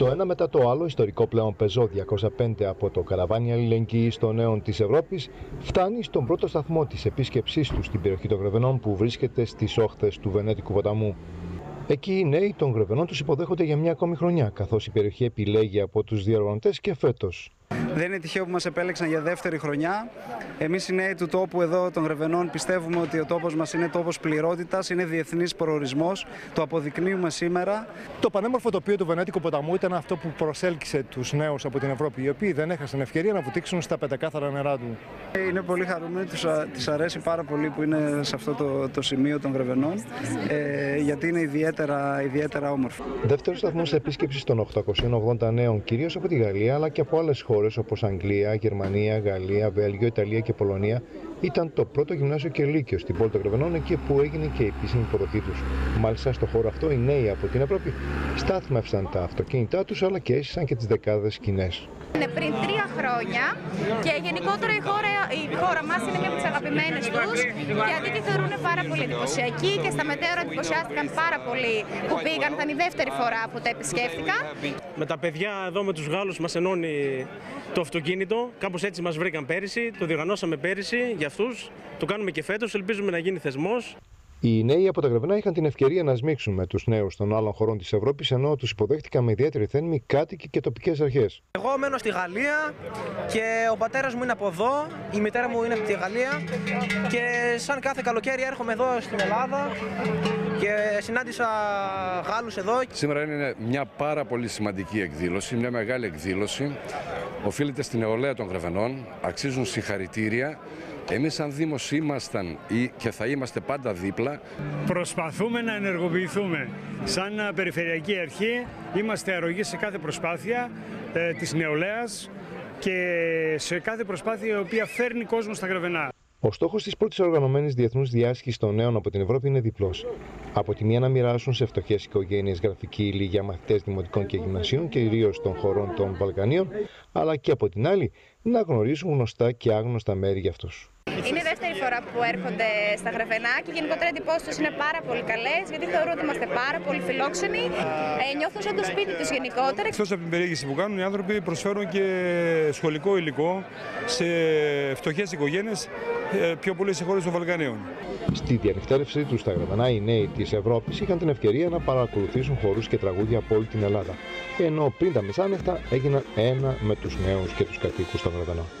Το ένα μετά το άλλο ιστορικό πλέον Peugeot 205 από το καραβάνι αλληλεγγύης των νέων της Ευρώπης φτάνει στον πρώτο σταθμό της επίσκεψής του στην περιοχή των Γρεβενών που βρίσκεται στις όχθες του Βενέτικου ποταμού. Εκεί οι νέοι των Γρεβενών τους υποδέχονται για μια ακόμη χρονιά, καθώς η περιοχή επιλέγει από τους διοργανωτές και φέτος. Δεν είναι τυχαίο που μας επέλεξαν για δεύτερη χρονιά. Εμείς οι νέοι του τόπου εδώ των Γρεβενών πιστεύουμε ότι ο τόπος μας είναι τόπος πληρότητας, είναι διεθνής προορισμός, το αποδεικνύουμε σήμερα. Το πανέμορφο τοπίο του Βενέτικου ποταμού ήταν αυτό που προσέλκυσε τους νέους από την Ευρώπη, οι οποίοι δεν έχασαν ευκαιρία να βουτήξουν στα πεντακάθαρα νερά του. Είναι πολύ χαρούμενοι, τους αρέσει πάρα πολύ που είναι σε αυτό το σημείο των Γρεβενών, γιατί είναι ιδιαίτερα όμορφο. Δεύτερος σταθμός επίσκεψης των 880 νέων, κυρίως από τη Γαλλία αλλά και από άλλες χώρες όπως Αγγλία, Γερμανία, Γαλλία, Βέλγιο, Ιταλία και Πολωνία, ήταν το πρώτο γυμνάσιο και λύκειο στην πόλη των Γρεβενών, εκεί που έγινε και η επίσημη υποδοχή τους. Μάλιστα, στο χώρο αυτό οι νέοι από την Ευρώπη στάθμευσαν τα αυτοκίνητά τους αλλά και έσυσαν και τις δεκάδες σκηνές. Είναι πριν 3 χρόνια και γενικότερα η χώρα μας είναι μια από τις αγαπημένες τους, γιατί τη θεωρούν πάρα πολύ εντυπωσιακή και στα μετέωρα εντυπωσιάστηκαν πάρα πολύ που πήγαν. Ήταν η δεύτερη φορά που τα επισκέφτηκαν. Με τα παιδιά εδώ, με τους Γάλλους, μας ενώνει το αυτοκίνητο. Κάπως έτσι μας βρήκαν πέρυσι, το διοργανώσαμε πέρυσι για αυτούς, το κάνουμε και φέτος, ελπίζουμε να γίνει θεσμός. Οι νέοι από τα Γρεβενά είχαν την ευκαιρία να σμίξουν με τους νέους των άλλων χωρών της Ευρώπης, ενώ τους υποδέχτηκαν με ιδιαίτερη θέρμη κάτοικοι και τοπικές αρχές. Εγώ μένω στη Γαλλία και ο πατέρας μου είναι από εδώ, η μητέρα μου είναι από τη Γαλλία και σαν κάθε καλοκαίρι έρχομαι εδώ στην Ελλάδα και συνάντησα Γάλλους εδώ. Σήμερα είναι μια πάρα πολύ σημαντική εκδήλωση, μια μεγάλη εκδήλωση. Οφείλεται στην νεολαία των Γρεβενών, αξίζουν συγχαρητήρια. Εμείς σαν Δήμος ήμασταν και θα είμαστε πάντα δίπλα. Προσπαθούμε να ενεργοποιηθούμε. Σαν Περιφερειακή Αρχή είμαστε αρρωγοί σε κάθε προσπάθεια της νεολαίας και σε κάθε προσπάθεια η οποία φέρνει κόσμο στα Γρεβενά. Ο στόχος της πρώτης οργανωμένης διεθνούς διάσκησης των νέων από την Ευρώπη είναι διπλός. Από τη μία να μοιράσουν σε φτωχές οικογένειες γραφική ύλη για μαθητές δημοτικών και γυμνασίων, κυρίως των χωρών των Βαλκανίων, αλλά και από την άλλη να γνωρίσουν γνωστά και άγνωστα μέρη για αυτούς. Είναι η δεύτερη φορά που έρχονται στα Γρεβενά και γενικότερα οι εντυπώσεις τους είναι πάρα πολύ καλές, γιατί θεωρούν ότι είμαστε πάρα πολύ φιλόξενοι, νιώθουν σαν το σπίτι τους γενικότερα. Εκτός από την περιήγηση που κάνουν, οι άνθρωποι προσφέρουν και σχολικό υλικό σε φτωχές οικογένειες, πιο πολύ σε χώρες των Βαλκανίων. Στη διανυκτέρευσή τους στα Γρεβενά, οι νέοι της Ευρώπης είχαν την ευκαιρία να παρακολουθήσουν χορούς και τραγούδια από όλη την Ελλάδα. Ενώ πριν τα μεσάνυχτα έγιναν ένα με τους νέους και τους κατοίκους των Γρεβενών.